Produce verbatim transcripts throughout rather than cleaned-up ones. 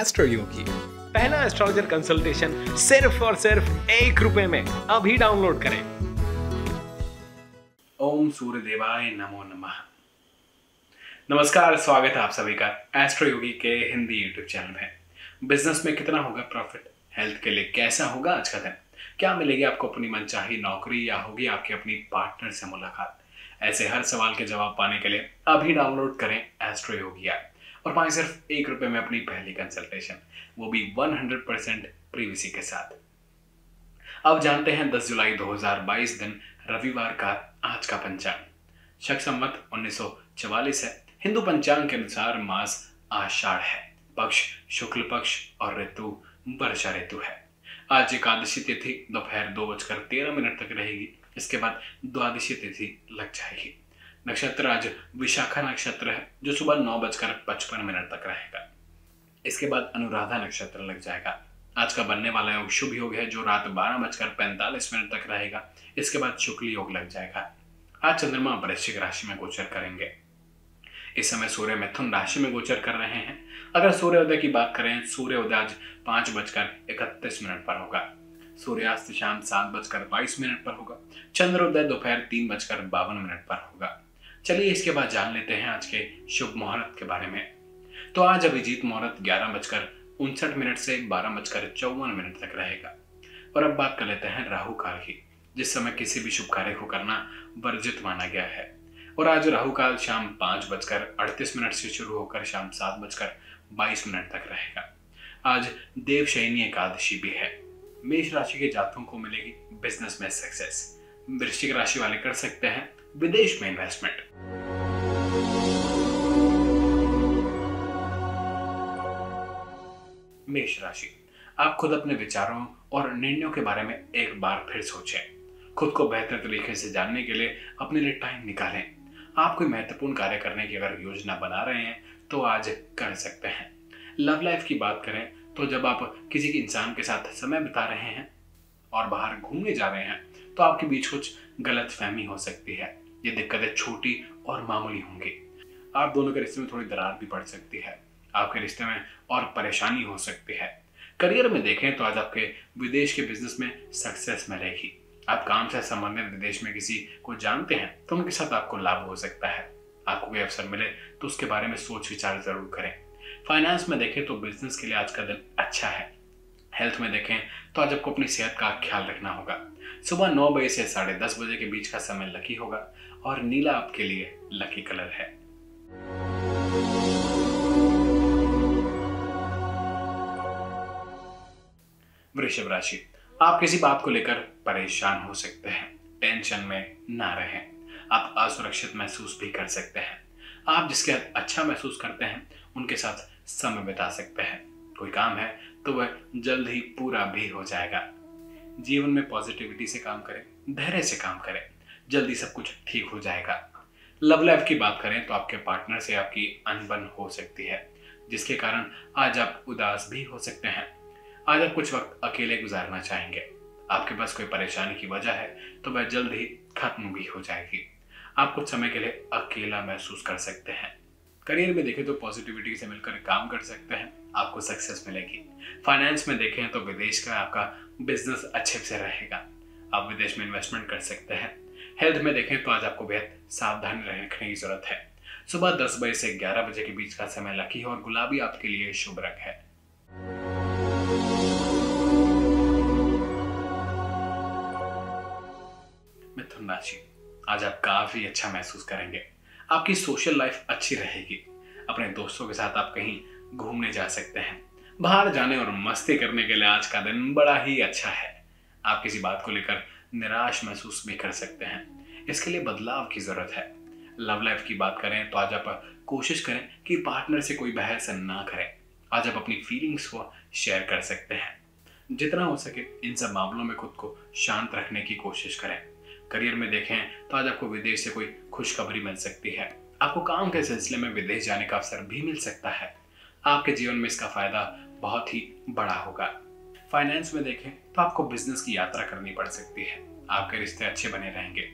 एस्ट्रोयोगी पहला astrologer consultation सिर्फ और सिर्फ एक रुपए में अभी डाउनलोड करें। ओम सूर्य देवाय नमो नमः। नमस्कार, स्वागत है आप सभी का एस्ट्रोयोगी के हिंदी यूट्यूब चैनल में। बिजनेस में कितना होगा प्रॉफिट, हेल्थ के लिए कैसा होगा आज का दिन, क्या मिलेगी आपको अपनी मनचाही नौकरी या होगी आपकी अपनी पार्टनर से मुलाकात, ऐसे हर सवाल के जवाब पाने के लिए अभी डाउनलोड करें एस्ट्रोयोगी ऐप और पाएं सिर्फ एक रुपए में अपनी पहली कंसल्टेशन, वो भी सौ परसेंट प्राइवेसी के साथ। अब जानते हैं दस जुलाई दो हज़ार बाईस दिन रविवार का आज का पंचांग। शक संवत उन्नीस सौ चवालीस है। हिंदू पंचांग के अनुसार मास आषाढ़ है, पक्ष शुक्ल पक्ष और ऋतु वर्षा ऋतु है। आज एकादशी तिथि दोपहर दो बजकर तेरह मिनट तक रहेगी, इसके बाद द्वादशी तिथि लग जाएगी। नक्षत्र आज विशाखा नक्षत्र है जो सुबह नौ बजकर पचपन मिनट तक रहेगा, इसके बाद अनुराधा नक्षत्र लग जाएगा। आज का बनने वाला योग शुभ योग है जो रात बारह बजकर पैंतालीस मिनट तक रहेगा, इसके बाद शुक्ल योग लग जाएगा। आज चंद्रमा वृश्चिक राशि में गोचर करेंगे। इस समय सूर्य मिथुन राशि में गोचर कर रहे हैं। अगर सूर्योदय की बात करें, सूर्योदय आज पांच बजकर इकतीस मिनट पर होगा, सूर्यास्त शाम सात बजकर बाईस मिनट पर होगा, चंद्रोदय दोपहर तीन बजकर बावन मिनट पर होगा। चलिए इसके बाद जान लेते हैं आज के शुभ मुहूर्त के बारे में। तो आज अभिजीत मुहूर्त ग्यारह बजकर उनसठ मिनट से बारह बजकर चौवन मिनट तक रहेगा। और अब बात कर लेते हैं राहु काल की, जिस समय किसी भी शुभ कार्य को करना वर्जित माना गया है। और आज राहु काल शाम पाँच बजकर अड़तीस मिनट से शुरू होकर शाम सात बजकर बाईस मिनट तक रहेगा। आज देवशयनी एकादशी भी है। मेष राशि के जातकों को मिलेगी बिजनेस में सक्सेस, वृश्चिक राशि वाले कर सकते हैं विदेश में इन्वेस्टमेंट। मेष राशि, आप खुद अपने विचारों और निर्णयों के बारे में एक बार फिर सोचें। खुद को बेहतर तरीके से जानने के लिए अपने लिए टाइम निकालें। आप कोई महत्वपूर्ण कार्य करने की अगर योजना बना रहे हैं तो आज कर सकते हैं। लव लाइफ की बात करें तो जब आप किसी के इंसान के साथ समय बिता रहे हैं और बाहर घूमने जा रहे हैं तो आपके बीच कुछ गलत फहमी हो सकती है। ये दिक्कतें छोटी और मामूली होंगी। आप दोनों के रिश्ते में थोड़ी दरार भी पड़ सकती है, आपके रिश्ते में और परेशानी हो सकती है। करियर में देखें तो आज आपके विदेश के बिजनेस में सक्सेस मिलेगी। आप काम से संबंधित विदेश में किसी को जानते हैं तो उनके साथ आपको लाभ हो सकता है। आपको कोई अवसर मिले तो उसके बारे में सोच विचार जरूर करें। फाइनेंस में देखें तो बिजनेस के लिए आज का दिन अच्छा है। हेल्थ में देखें तो आज आपको अपनी सेहत का ख्याल रखना होगा। सुबह नौ बजे से साढ़े दस बजे के बीच का समय लकी होगा और नीला आपके लिए लकी कलर है। वृषभ राशि, आप किसी बात को लेकर परेशान हो सकते हैं, टेंशन में ना रहें। आप असुरक्षित महसूस भी कर सकते हैं। आप जिसके अच्छा महसूस करते हैं उनके साथ समय बिता सकते हैं। कोई काम है तो वह जल्द ही पूरा भी हो जाएगा। जीवन में पॉजिटिविटी से काम करें, धैर्य से काम करें, जल्दी सब कुछ ठीक हो जाएगा। लव लाइफ की बात करें तो आपके पार्टनर से आपकी अनबन हो सकती है, जिसके कारण आज आप उदास भी हो सकते हैं। आज आप कुछ वक्त अकेले गुजारना चाहेंगे। आपके पास कोई परेशानी की वजह है तो वह जल्द ही खत्म भी हो जाएगी। आप कुछ समय के लिए अकेला महसूस कर सकते हैं। करियर में देखें तो पॉजिटिविटी से मिलकर काम कर सकते हैं, आपको सक्सेस मिलेगी। फाइनेंस में देखें तो विदेश का आपका बिजनेस अच्छे से रहेगा, आप विदेश में इन्वेस्टमेंट कर सकते हैं। हेल्थ में देखें तो आज आपको बेहद सावधान रखने की जरूरत है। सुबह दस बजे से ग्यारह बजे के बीच का समय लकी है और गुलाबी आपके लिए शुभ रंग है। मिथुन राशि, आज आप काफी अच्छा महसूस करेंगे। आपकी सोशल लाइफ अच्छी रहेगी। अपने दोस्तों के साथ आप कहीं घूमने जा सकते हैं। बाहर जाने और मस्ती करने के लिए आज का दिन बड़ा ही अच्छा है। आप किसी बात को लेकर निराश महसूस भी कर सकते हैं, इसके लिए बदलाव की जरूरत है। लव लाइफ की बात करें तो आज आप कोशिश करें कि पार्टनर से कोई बहस ना करें। आज आप अपनी फीलिंग्स को शेयर कर सकते हैं। जितना हो सके इन सब मामलों में खुद को शांत रखने की कोशिश करें। करियर में देखें तो आज आपको विदेश से कोई खुशखबरी मिल सकती है। आपको काम के सिलसिले में विदेश जाने का अवसर भी मिल सकता है। आपके जीवन में इसका फायदा बहुत ही बड़ा होगा। फाइनेंस में देखें तो आपको बिजनेस की यात्रा करनी पड़ सकती है। आपके रिश्ते अच्छे बने रहेंगे।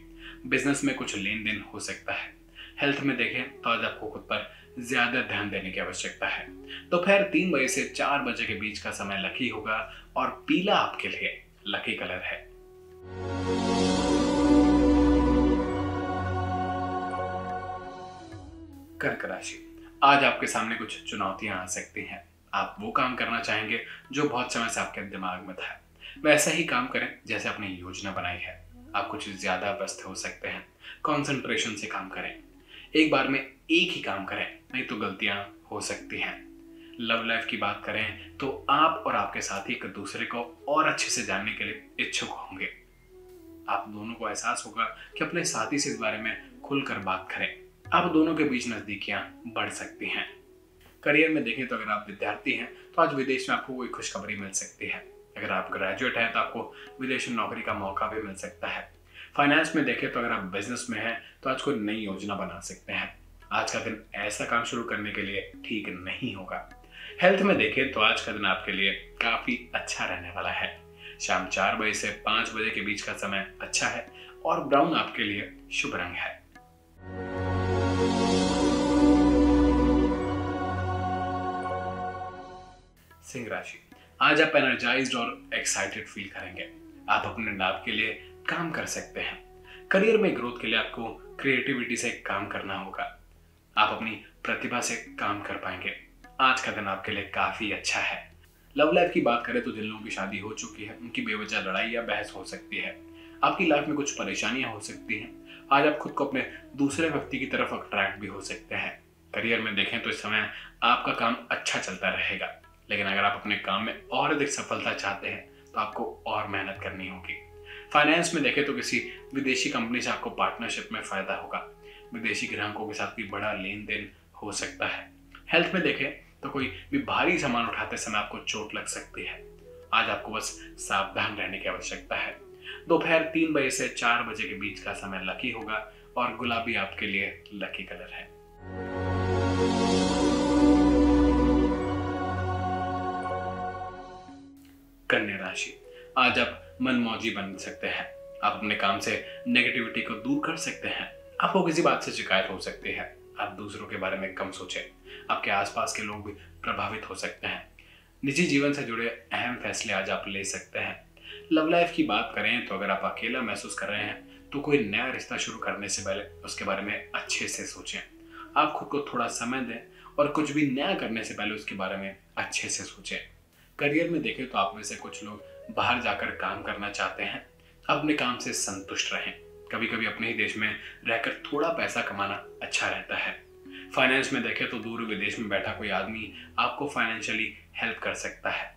बिजनेस में कुछ लेन देन हो सकता है। हेल्थ में देखें तो आज आपको खुद पर ज्यादा ध्यान देने की आवश्यकता है। दोपहर तो तीन बजे से चार बजे के बीच का समय लकी होगा और पीला आपके लिए लकी कलर है। कर्क राशि, आज आपके सामने कुछ चुनौतियां आ सकती हैं। आप वो काम करना चाहेंगे जो बहुत समय से आपके दिमाग में था, वैसा ही काम करें जैसे आपने योजना बनाई है। आप कुछ ज्यादा व्यस्त हो सकते हैं, कंसंट्रेशन से काम करें, एक बार में एक ही काम करें, नहीं तो गलतियां हो सकती हैं। लव लाइफ की बात करें तो आप और आपके साथी एक दूसरे को और अच्छे से जानने के लिए इच्छुक होंगे। आप दोनों को एहसास होगा कि अपने साथी से इस बारे में खुलकर बात करें, आप दोनों के बीच नजदीकियां बढ़ सकती हैं। करियर में देखें तो अगर आप विद्यार्थी हैं तो आज विदेश में आपको कोई खुशखबरी मिल सकती है। अगर आप ग्रेजुएट हैं तो आपको विदेश में नौकरी का मौका भी मिल सकता है। फाइनेंस में देखें तो अगर आप बिजनेस में हैं तो आज कोई नई योजना बना सकते हैं। आज का दिन ऐसा काम शुरू करने के लिए ठीक नहीं होगा। हेल्थ में देखें तो आज का दिन आपके लिए काफी अच्छा रहने वाला है। शाम चार बजे से पाँच बजे के बीच का समय अच्छा है और ब्राउन आपके लिए शुभ रंग है। सिंह राशि, आज आप एनर्जाइज्ड और एक्साइटेड फील करेंगे। आप अपने लाभ के लिए काम कर सकते हैं। करियर में ग्रोथ के लिए आपको क्रिएटिविटी से काम करना होगा। आप अपनी प्रतिभा से काम कर पाएंगे। आज का दिन आपके लिए काफी अच्छा है। लव लाइफ की बात करें तो जिन लोगों की शादी हो चुकी है उनकी बेवजह लड़ाई या बहस हो सकती है। आपकी लाइफ में कुछ परेशानियां हो सकती हैं। आज आप खुद को अपने दूसरे व्यक्ति की तरफ अट्रैक्ट भी हो सकते हैं। करियर में देखें तो इस समय आपका काम अच्छा चलता रहेगा, लेकिन अगर आप अपने काम में और अधिक सफलता चाहते हैं तो आपको और मेहनत करनी होगी। फाइनेंस में देखें तो किसी विदेशी कंपनी से आपको पार्टनरशिप में फायदा होगा। विदेशी ग्राहकों के साथ भी बड़ा लेन देन हो सकता है। हेल्थ में देखें तो कोई भी भारी सामान उठाते समय आपको चोट लग सकती है। आज आपको बस सावधान रहने की आवश्यकता है। दोपहर तीन बजे से चार बजे के बीच का समय लकी होगा और गुलाबी आपके लिए लकी कलर है। कन्या राशि, आज आप मनमौजी बन सकते हैं। आप अपने काम से नेगेटिविटी को दूर कर सकते हैं। आपको किसी बात से शिकायत हो सकती है। आप दूसरों के बारे में कम सोचें। आपके आसपास के लोग भी प्रभावित हो सकते हैं। निजी जीवन से जुड़े अहम फैसले आज आप ले सकते हैं। लव लाइफ की बात करें तो अगर आप अकेला महसूस कर रहे हैं तो कोई नया रिश्ता शुरू करने से पहले उसके बारे में अच्छे से सोचें। आप खुद को थोड़ा समय दें और कुछ भी नया करने से पहले उसके बारे में अच्छे से सोचें। करियर में देखें तो आप में से कुछ लोग बाहर जाकर काम करना चाहते हैं। अपने काम से संतुष्ट रहें। कभी कभी अपने ही देश में रहकर थोड़ा पैसा कमाना अच्छा रहता है। फाइनेंस में देखें तो दूर विदेश में बैठा कोई आदमी आपको फाइनेंशियली हेल्प कर सकता है।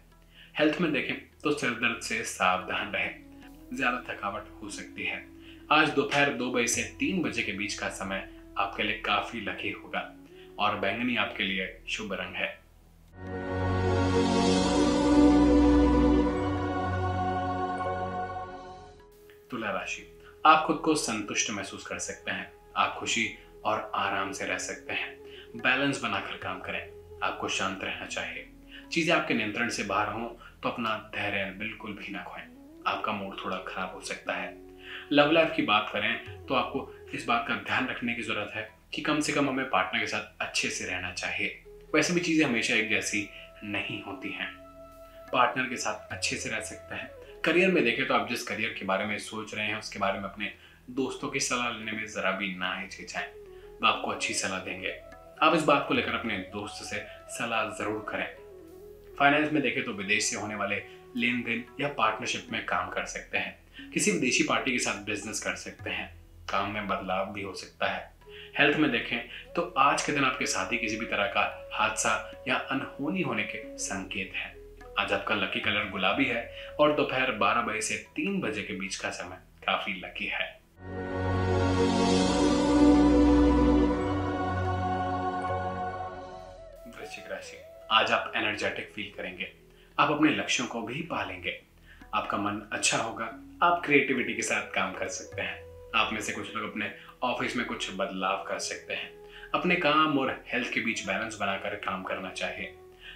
हेल्थ में देखें तो सिर दर्द से सावधान रहें, ज्यादा थकावट हो सकती है। आज दोपहर दो बजे से तीन बजे के बीच का समय आपके लिए काफी लकी होगा और बैंगनी आपके लिए शुभ रंग है। तुला राशि, आप खुद को संतुष्ट महसूस कर सकते हैं। आप खुशी और आराम से रह सकते हैं। बैलेंस बनाकर काम करें। आपको शांत रहना चाहिए। चीजें आपके नियंत्रण से बाहर हों तो अपना धैर्य बिल्कुल भी ना खोएं। आपका मूड थोड़ा खराब हो सकता है। लव लाइफ की बात करें तो आपको इस बात का ध्यान रखने की जरूरत है कि कम से कम हमें पार्टनर के साथ अच्छे से रहना चाहिए। वैसे भी चीजें हमेशा एक जैसी नहीं होती हैं। पार्टनर के साथ अच्छे से रह सकते हैं। करियर में देखें तो आप जिस करियर के बारे में सोच रहे हैं उसके बारे में अपने दोस्तों की सलाह लेने में जरा भी ना हिचकिचाएं। वो आपको अच्छी सलाह देंगे। आप इस बात को लेकर अपने दोस्त से सलाह जरूर करें। फाइनेंस में देखें तो विदेश से होने वाले लेन देन या पार्टनरशिप में काम कर सकते हैं। किसी विदेशी पार्टी के साथ बिजनेस कर सकते हैं। काम में बदलाव भी हो सकता है। हेल्थ में देखें तो आज के दिन आपके साथी किसी भी तरह का हादसा या अनहोनी होने के संकेत है। आज आपका लकी कलर गुलाबी है और दोपहर बारह बजे से तीन बजे के बीच का समय काफी लकी है। वृश्चिक राशि, आज आप एनर्जेटिक फील करेंगे। आप अपने लक्ष्यों को भी पालेंगे। आपका मन अच्छा होगा। आप क्रिएटिविटी के साथ काम कर सकते हैं। आप में से कुछ लोग अपने ऑफिस में कुछ बदलाव कर सकते हैं। अपने काम और हेल्थ के बीच बैलेंस बनाकर काम करना चाहिए।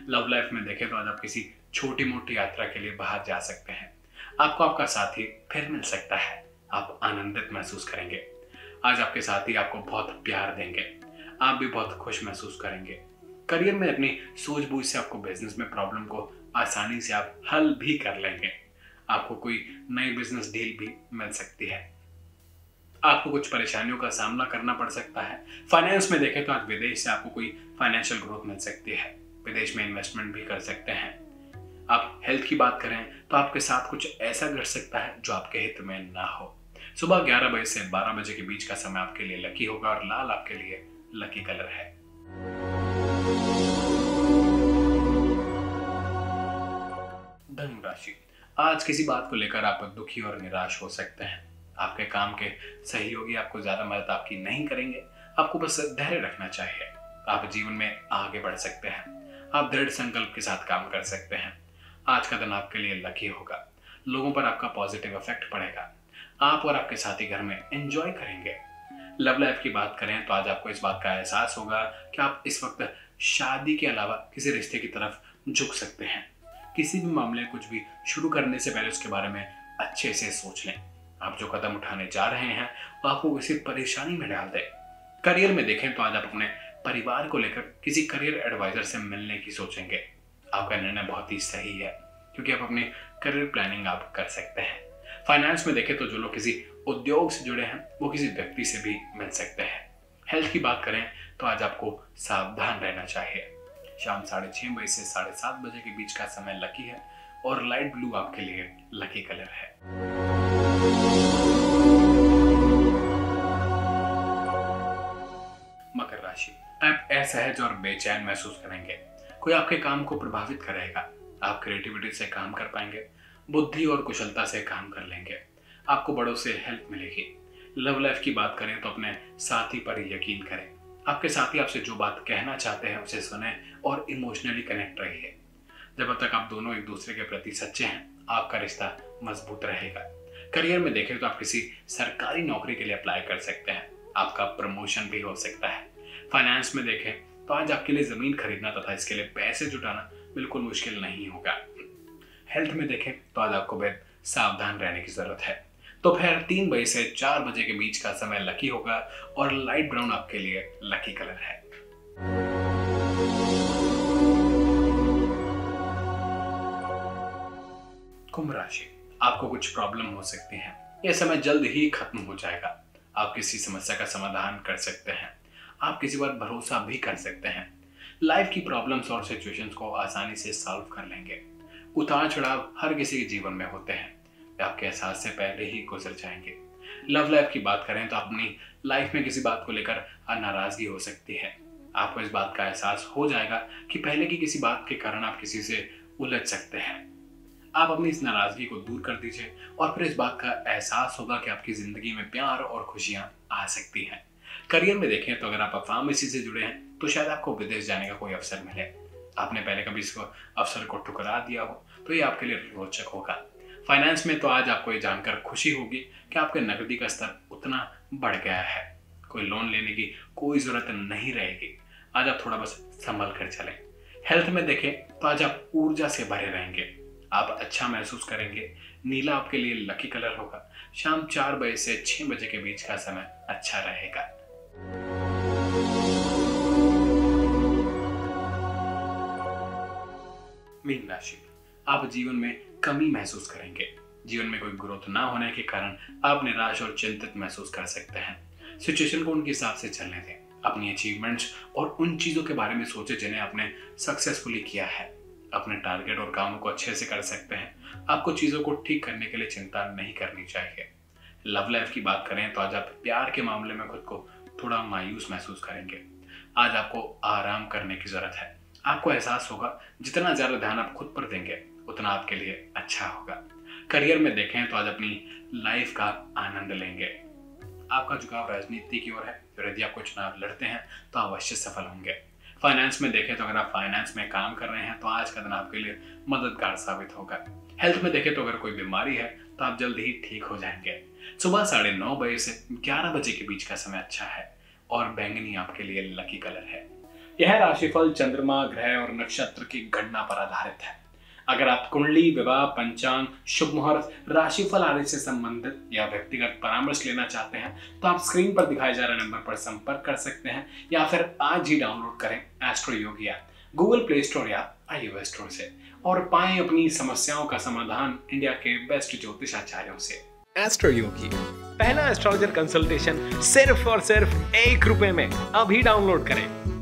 लव लाइफ में देखें तो आज आप किसी छोटी मोटी यात्रा के लिए बाहर जा सकते हैं। आपको आपका साथी फिर मिल सकता है। आप आनंदित महसूस करेंगे। आज आपके साथी आपको बहुत प्यार देंगे। आप भी बहुत खुश महसूस करेंगे। करियर में अपनी सूझबूझ से आपको बिजनेस में प्रॉब्लम को आसानी से आप हल भी कर लेंगे। आपको कोई नई बिजनेस डील भी मिल सकती है। आपको कुछ परेशानियों का सामना करना पड़ सकता है। फाइनेंस में देखें तो आज विदेश से आपको कोई फाइनेंशियल ग्रोथ मिल सकती है। विदेश में इन्वेस्टमेंट भी कर सकते हैं। आप हेल्थ की बात करें तो आपके साथ कुछ ऐसा घट सकता है जो आपके हित में ना हो। सुबह ग्यारह बजे से बारह बजे के बीच का समय आपके लिए लकी होगा और लाल आपके लिए लकी कलर है। धनु राशि, आज किसी बात को लेकर आप दुखी और निराश हो सकते हैं। आपके काम के सहयोगी आपको ज्यादा मदद आपकी नहीं करेंगे। आपको बस धैर्य रखना चाहिए। आप जीवन में आगे बढ़ सकते हैं। आप दृढ़ संकल्प के साथ काम कर सकते हैं। आज का दिन आपके लिए लकी होगा। लोगों पर आपका पॉजिटिव इफेक्ट पड़ेगा। आप और आपके साथी घर में एंजॉय करेंगे। लव लाइफ की बात करें तो आज आपको इस बात का एहसास होगा कि आप इस वक्त शादी के अलावा किसी रिश्ते की तरफ झुक सकते हैं। किसी भी मामले में कुछ भी शुरू करने से पहले उसके बारे में अच्छे से सोच लें। आप जो कदम उठाने जा रहे हैं वो आपको किसी परेशानी में डाल दे। करियर में देखें तो आज आप अपने परिवार को लेकर किसी करियर एडवाइजर से मिलने की सोचेंगे। आपका निर्णय बहुत ही सही है क्योंकि आप अपने करियर प्लानिंग आप कर सकते हैं। फाइनेंस में देखें तो जो लोग किसी उद्योग से जुड़े हैं वो किसी व्यक्ति से भी मिल सकते हैं। हेल्थ की बात करें तो आज आपको सावधान रहना चाहिए। शाम साढ़े छः बजे से साढ़े सात बजे के बीच का समय लकी है और लाइट ब्लू आपके लिए लकी कलर है। मकर राशि, आप असहज और बेचैन महसूस करेंगे। कोई आपके काम को प्रभावित करेगा। आप क्रिएटिविटी से काम कर पाएंगे। बुद्धि और कुशलता से काम कर लेंगे। आपको बड़ों से हेल्प मिलेगी। लव लाइफ की बात करें तो अपने साथी पर यकीन करें। आपके साथी आपसे जो बात कहना चाहते हैं उसे सुने और इमोशनली कनेक्ट रहिए। जब तक आप दोनों एक दूसरे के प्रति सच्चे हैं आपका रिश्ता मजबूत रहेगा। करियर में देखें तो आप किसी सरकारी नौकरी के लिए अप्लाई कर सकते हैं। आपका प्रमोशन भी हो सकता है। फाइनेंस में देखें तो आज आपके लिए जमीन खरीदना तथा इसके लिए पैसे जुटाना बिल्कुल मुश्किल नहीं होगा। हेल्थ में देखें तो आज आपको बेहद सावधान रहने की जरूरत है। दोपहर तीन बजे से चार बजे के बीच का समय लकी होगा और लाइट ब्राउन आपके लिए लकी कलर है। कुंभ राशि, आपको कुछ प्रॉब्लम हो सकती है। यह समय जल्द ही खत्म हो जाएगा। आप किसी समस्या का समाधान कर सकते हैं। आप किसी पर भरोसा भी कर सकते हैं। लाइफ की प्रॉब्लम्स और सिचुएशंस को आसानी से सॉल्व कर लेंगे। उतार चढ़ाव हर किसी के जीवन में होते हैं। आपके एहसास से पहले ही गुजर जाएंगे। लव लाइफ की बात करें तो अपनी लाइफ में किसी बात को लेकर नाराजगी हो सकती है। आपको इस बात का एहसास हो जाएगा कि पहले की किसी बात के कारण आप किसी से उलझ सकते हैं। आप अपनी इस नाराजगी को दूर कर दीजिए और फिर इस बात का एहसास होगा कि आपकी जिंदगी में प्यार और खुशियां आ सकती हैं। करियर में देखें तो अगर आप फार्मेसी से जुड़े हैं तो शायद आपको विदेश जाने का कोई अवसर मिले। आपने पहले कभी इसको अवसर को ठुकरा दिया हो तो ये आपके लिए रोचक होगा। फाइनेंस में तो आज आपको ये जानकर खुशी होगी कि आपके नकदी का स्तर उतना बढ़ गया है। कोई लोन लेने की कोई जरूरत नहीं रहेगी। आज आप थोड़ा बस संभल कर चलें। हेल्थ में देखें तो आज आप ऊर्जा से भरे रहेंगे। आप अच्छा महसूस करेंगे। नीला आपके लिए लकी कलर होगा। शाम चार बजे से छः बजे के बीच का समय अच्छा रहेगा। मीन राशि, आप जीवन में कमी महसूस करेंगे। जीवन में कोई ग्रोथ ना होने के कारण आप निराश और चिंतित महसूस कर सकते हैं। सिचुएशन को उनके हिसाब से चलने दें। अपनी अचीवमेंट्स और उन चीजों के बारे में सोचें जिन्हें आपने सक्सेसफुली किया है। अपने टारगेट और कामों को अच्छे से कर सकते हैं। आपको चीजों को ठीक करने के लिए चिंता नहीं करनी चाहिए। लव लाइफ की बात करें तो आज आप प्यार के मामले में खुद को थोड़ा मायूस महसूस करेंगे। आज आपको आराम करने की जरूरत है। आपको एहसास होगा जितना ज्यादा ध्यान आप खुद पर देंगे उतना आपके लिए अच्छा होगा। करियर में देखें तो आज अपनी लाइफ का आनंद लेंगे। आपका झुकाव राजनीति की ओर है, तो यदि आपको चुनाव लड़ते हैं तो अवश्य सफल होंगे। फाइनेंस में देखें तो अगर आप फाइनेंस में काम कर रहे हैं तो आज का दिन आपके लिए मददगार साबित होगा। हेल्थ में देखें तो अगर कोई बीमारी है तो आप जल्द ही ठीक हो जाएंगे। सुबह साढ़े नौ बजे से ग्यारह बजे के बीच का समय अच्छा है और बैंगनी आपके लिए लकी कलर है। यह राशिफल चंद्रमा, ग्रह और नक्षत्र की गणना पर आधारित है। अगर आप कुंडली, विवाह, पंचांग, शुभ मुहूर्त, राशिफल आदि से संबंधित या व्यक्तिगत परामर्श लेना चाहते हैं तो आप स्क्रीन पर दिखाए जा रहे नंबर पर संपर्क कर सकते हैं या फिर आज ही डाउनलोड करें Astroyogi app Google Play Store या आईओएस स्टोर से और पाएं अपनी समस्याओं का समाधान इंडिया के बेस्ट ज्योतिष आचार्यों से। एस्ट्रोयोगी, पहला एस्ट्रोलॉजर कंसल्टेशन सिर्फ और सिर्फ एक रुपए में। अभी डाउनलोड करें।